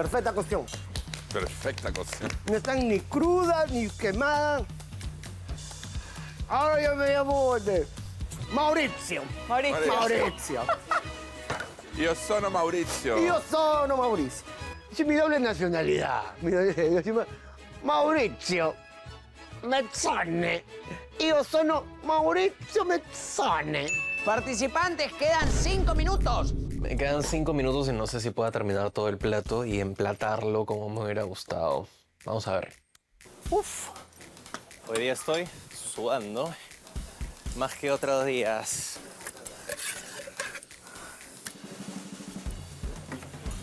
Perfecta cocción. Perfecta cocción. No están ni crudas ni quemadas. Ahora yo me llamo Mauricio. Mauricio. Mauricio. Yo sono Mauricio. Yo sono Mauricio. Es mi doble nacionalidad. Mauricio Mesones. Yo sono Mauricio Mesones. Participantes, quedan 5 minutos. Me quedan 5 minutos y no sé si pueda terminar todo el plato y emplatarlo como me hubiera gustado. Vamos a ver. Uf. Hoy día estoy sudando más que otros días.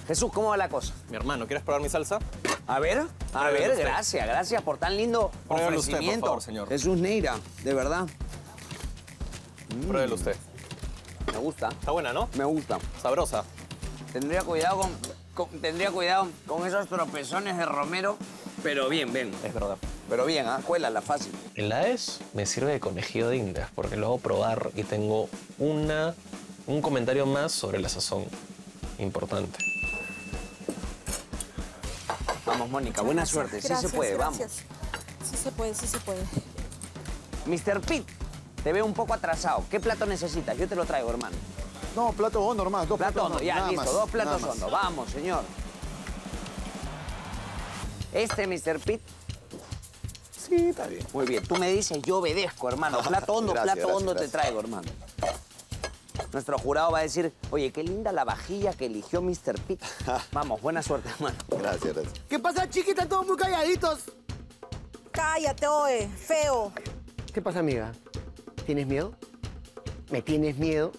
Jesús, ¿cómo va la cosa? Mi hermano, ¿quieres probar mi salsa? A ver, a ver, gracias, gracias por tan lindo pruébelo ofrecimiento. Usted, por favor, señor. Jesús Neyra, de verdad. Pruébelo usted. Me gusta. Está buena, ¿no? Me gusta. Sabrosa. Tendría cuidado con esos tropezones de romero, pero bien, bien. Es verdad. Pero bien, ¿ah? Cuélala fácil. Peláez me sirve de conejillo de indias porque lo hago probar y tengo un comentario más sobre la sazón. Importante. Vamos, Mónica, buena suerte. Gracias, sí se puede, gracias. Vamos. Sí se puede, sí se puede. Mr. Peet, te veo un poco atrasado. ¿Qué plato necesitas? Yo te lo traigo, hermano. No, plato hondo nomás. Plato hondo, ya, nada listo. Más, 2 platos hondo. Vamos, señor. Este, Mr. Peet. Sí, está bien. Muy bien. Tú me dices, yo obedezco, hermano. Plato hondo, plato hondo, te traigo, hermano. Nuestro jurado va a decir, oye, qué linda la vajilla que eligió Mr. Peet. Vamos, buena suerte, hermano. Gracias, gracias. ¿Qué pasa, chiquita? Todos muy calladitos. Cállate, oe, feo. ¿Qué pasa, amiga? ¿Tienes miedo? ¿Me tienes miedo?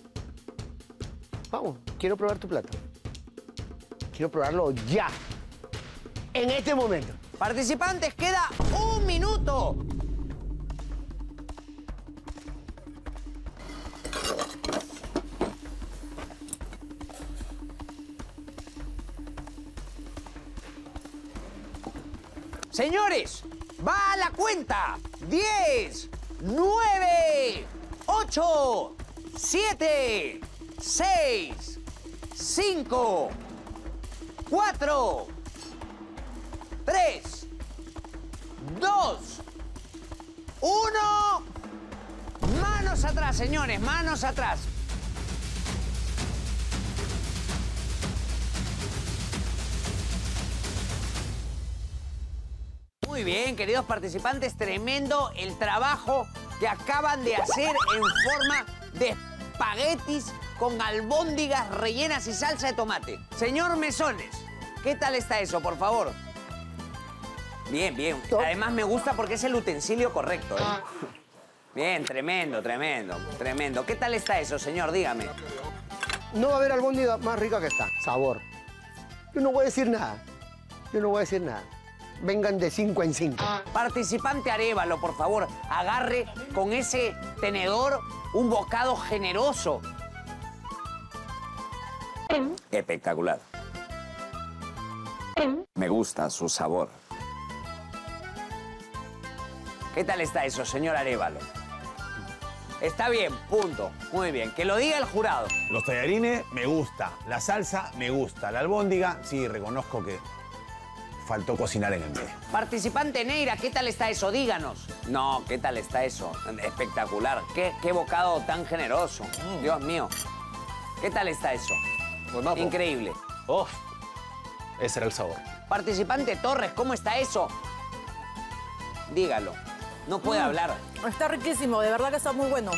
Vamos, quiero probar tu plato. Quiero probarlo ya. En este momento. Participantes, queda 1 minuto. Señores, va a la cuenta. 10, 9, 8, 7, 6, 5, 4, 3, 2, 1. Manos atrás, señores, manos atrás. Muy bien, queridos participantes, tremendo el trabajo que acaban de hacer en forma de espaguetis con albóndigas rellenas y salsa de tomate. Señor Mesones, ¿qué tal está eso, por favor? Bien, bien. Además me gusta porque es el utensilio correcto, ¿eh? Bien, tremendo, tremendo, tremendo. ¿Qué tal está eso, señor? Dígame. No va a haber albóndiga más rica que esta. Sabor. Yo no voy a decir nada. Yo no voy a decir nada. Vengan de 5 en 5. Participante Arévalo, por favor, agarre con ese tenedor un bocado generoso. Espectacular. Me gusta su sabor. ¿Qué tal está eso, señor Arévalo? Está bien, punto. Muy bien, que lo diga el jurado. Los tallarines me gusta, la salsa me gusta, la albóndiga sí, reconozco que... faltó cocinar en el medio. Participante Neyra, ¿qué tal está eso? Díganos. No, ¿qué tal está eso? Espectacular. Qué bocado tan generoso. Dios mío. ¿Qué tal está eso? Bueno, increíble. ¡Oh! Ese era el sabor. Participante Torres, ¿cómo está eso? Dígalo. No puede hablar. Está riquísimo, de verdad que está muy bueno.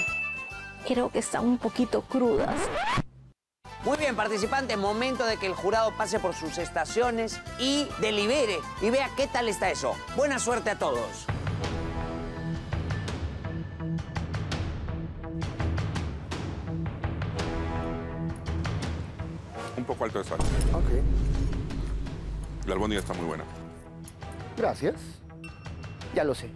Creo que están un poquito crudas. Muy bien, participantes, momento de que el jurado pase por sus estaciones y delibere y vea qué tal está eso. Buena suerte a todos. Un poco alto de sal. Ok. La albóndiga está muy buena. Gracias. Ya lo sé.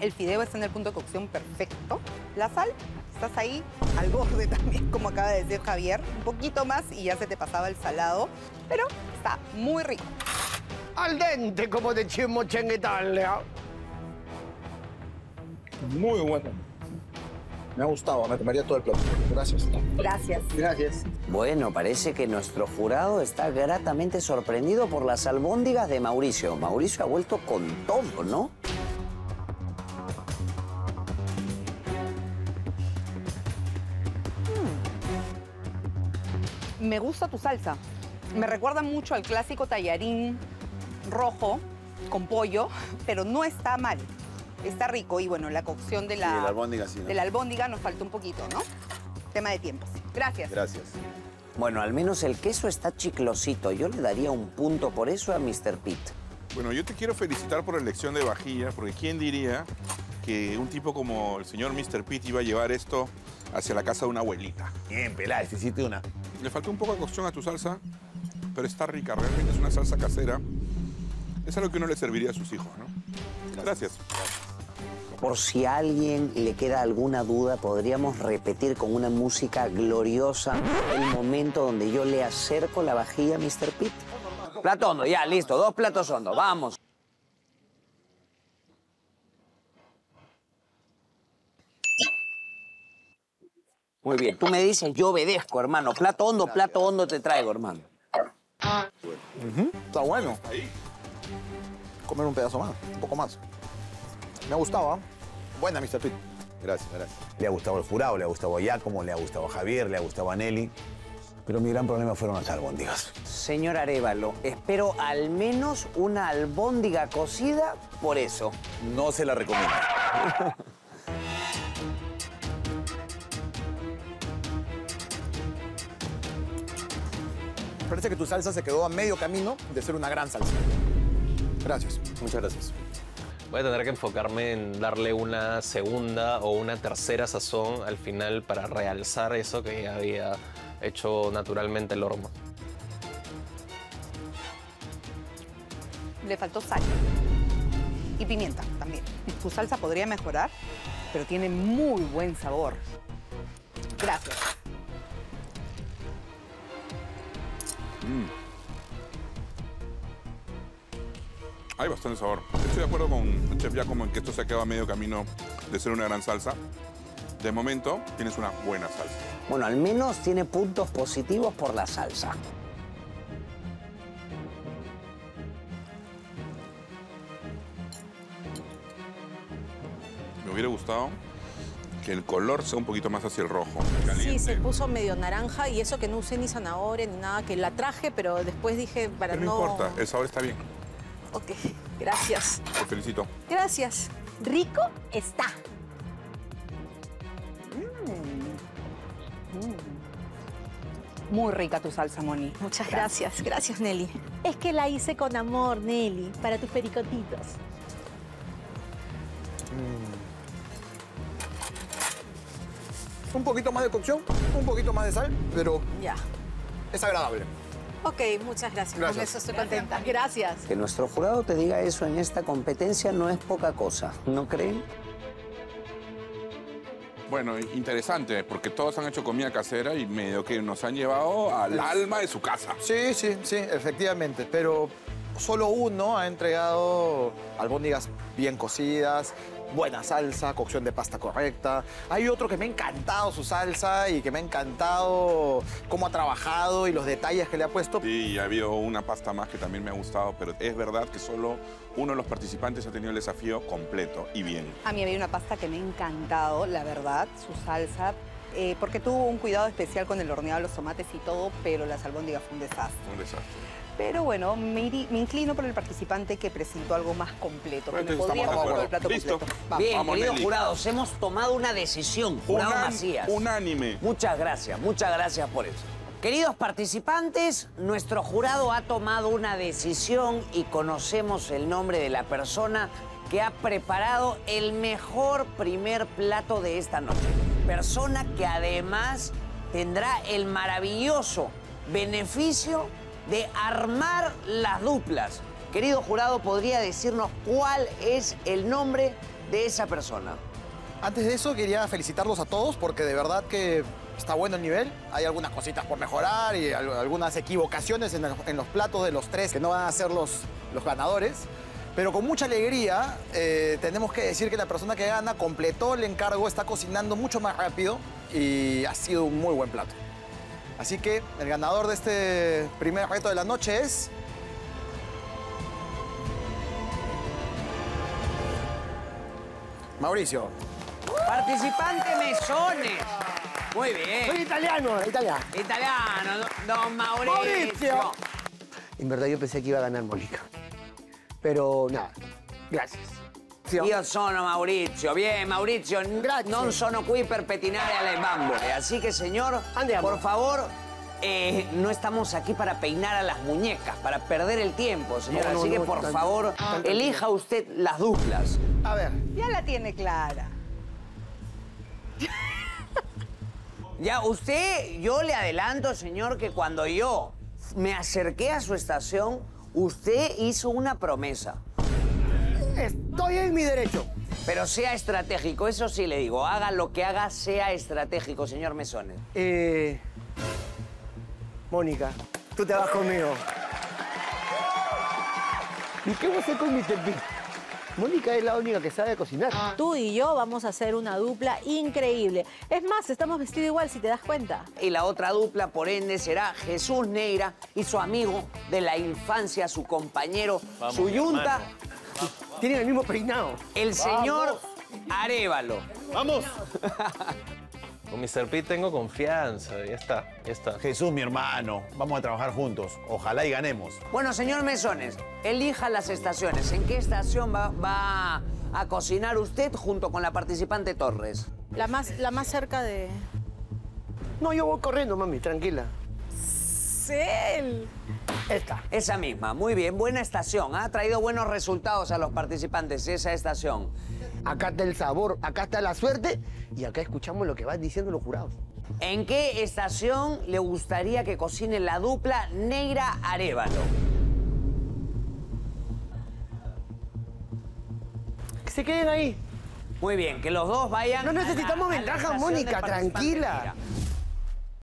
El fideo está en el punto de cocción perfecto. La sal, estás ahí al borde también, como acaba de decir Javier. Un poquito más y ya se te pasaba el salado, pero está muy rico. Al dente, como decimos en Italia. Muy bueno. Me ha gustado, me tomaría todo el plato. Gracias. Gracias. Gracias. Bueno, parece que nuestro jurado está gratamente sorprendido por las albóndigas de Mauricio. Mauricio ha vuelto con todo, ¿no? Me gusta tu salsa. Me recuerda mucho al clásico tallarín rojo con pollo, pero no está mal. Está rico y, bueno, la cocción de la, sí, albóndiga, sí, ¿no? De la albóndiga nos falta un poquito, ¿no? Tema de tiempos. Gracias. Gracias. Bueno, al menos el queso está chiclosito. Yo le daría un punto por eso a Mr. Peet. Bueno, yo te quiero felicitar por la elección de vajilla, porque ¿quién diría que un tipo como el señor Mr. Peet iba a llevar esto hacia la casa de una abuelita? Bien, Peláez, hiciste una. Le faltó un poco de cocción a tu salsa, pero está rica. Realmente es una salsa casera. Es algo que uno le serviría a sus hijos, ¿no? Gracias. Por si a alguien le queda alguna duda, podríamos repetir con una música gloriosa el momento donde yo le acerco la vajilla a Mr. Peet. Plato hondo, ya, listo. 2 platos hondos, vamos. Muy bien, tú me dices, yo obedezco, hermano. Plato hondo te traigo, hermano. Está bueno. Comer un pedazo más, un poco más. Me ha gustado, ¿eh? Buena, Mr. Peet. Gracias, gracias. Le ha gustado el jurado, le ha gustado a Giacomo, le ha gustado a Javier, le ha gustado a Nelly. Pero mi gran problema fueron las albóndigas. Señor Arévalo, espero al menos una albóndiga cocida por eso. No se la recomiendo. Parece que tu salsa se quedó a medio camino de ser una gran salsa. Gracias. Muchas gracias. Voy a tener que enfocarme en darle una segunda o una tercera sazón al final para realzar eso que ya había hecho naturalmente el horno. Le faltó sal y pimienta también. Su salsa podría mejorar, pero tiene muy buen sabor. Gracias. Hay bastante sabor. Estoy de acuerdo con el chef Giacomo en que esto se ha quedado a medio camino de ser una gran salsa. De momento, tienes una buena salsa. Bueno, al menos tiene puntos positivos por la salsa. Me hubiera gustado que el color sea un poquito más hacia el rojo. Caliente. Sí, se puso medio naranja y eso que no usé ni zanahoria ni nada, que la traje, pero después dije para no... No importa, el sabor está bien. Ok, gracias. Te felicito. Gracias. Rico está. Muy rica tu salsa, Moni. Muchas gracias. Gracias, Nelly. Es que la hice con amor, Nelly, para tus pericotitos. Un poquito más de cocción, un poquito más de sal, pero ya. Es agradable. Ok, muchas gracias. Con eso estoy contenta. Gracias. Que nuestro jurado te diga eso en esta competencia no es poca cosa, ¿no creen? Bueno, interesante, porque todos han hecho comida casera y medio que nos han llevado al alma de su casa. Sí, sí, sí, efectivamente. Pero solo uno ha entregado albóndigas bien cocidas, buena salsa, cocción de pasta correcta. Hay otro que me ha encantado su salsa y que me ha encantado cómo ha trabajado y los detalles que le ha puesto. Sí, ha habido una pasta más que también me ha gustado, pero es verdad que solo uno de los participantes ha tenido el desafío completo y bien. A mí había una pasta que me ha encantado, la verdad, su salsa, porque tuvo un cuidado especial con el horneado de los tomates y todo, pero las albóndigas fue un desastre. Un desastre. Pero bueno, me inclino por el participante que presentó algo más completo. Pues me podría pagar por el plato completo. Vamos. Bien, queridos jurados, hemos tomado una decisión. Jurado Macías. Unánime. Muchas gracias por eso. Queridos participantes, nuestro jurado ha tomado una decisión y conocemos el nombre de la persona que ha preparado el mejor primer plato de esta noche. Persona que además tendrá el maravilloso beneficio de armar las duplas. Querido jurado, ¿podría decirnos cuál es el nombre de esa persona? Antes de eso, quería felicitarlos a todos porque de verdad que está bueno el nivel. Hay algunas cositas por mejorar y algunas equivocaciones en los platos de los 3 que no van a ser los ganadores. Pero con mucha alegría tenemos que decir que la persona que gana completó el encargo, está cocinando mucho más rápido y ha sido un muy buen plato. Así que el ganador de este primer reto de la noche es... Mauricio. Participante Mesones. Muy bien. Soy italiano. Italiano, don Mauricio. En verdad yo pensé que iba a ganar Mónica. Pero nada, gracias. Io sono Maurizio, bien Maurizio, grazie. Non sono qui per pettinare alle bambole, así que señor, andiamo. Por favor, no estamos aquí para peinar a las muñecas, para perder el tiempo, señor, no, así no, que por favor, elija usted las duplas. A ver. Ya la tiene clara. Ya usted, yo le adelanto, señor, que cuando yo me acerqué a su estación, usted hizo una promesa. Estoy en mi derecho. Pero sea estratégico, eso sí le digo. Haga lo que haga, sea estratégico, señor Mesones. Mónica, tú te vas conmigo. ¿Y qué voy a hacer con Mr. Peet? Mónica es la única que sabe cocinar. Tú y yo vamos a hacer una dupla increíble. Es más, estamos vestidos igual, si te das cuenta. Y la otra dupla, por ende, será Jesús Neyra y su amigo de la infancia, su compañero, vamos, su yunta. Tienen el mismo peinado. El señor Arévalo. ¡Vamos! Con Mr. Peet tengo confianza. Ya está, ya está. Jesús, mi hermano. Vamos a trabajar juntos. Ojalá y ganemos. Bueno, señor Mesones, elija las estaciones. ¿En qué estación va a cocinar usted junto con la participante Torres? La más cerca de... No, yo voy corriendo, mami. Tranquila. ¡Cel! Esta. Esa misma, muy bien, buena estación. Ha traído buenos resultados a los participantes esa estación. Acá está el sabor, acá está la suerte y acá escuchamos lo que van diciendo los jurados. ¿En qué estación le gustaría que cocine la dupla Neyra-Arévalo? Que se queden ahí. Muy bien, que los dos vayan... No necesitamos ventaja, Mónica, tranquila.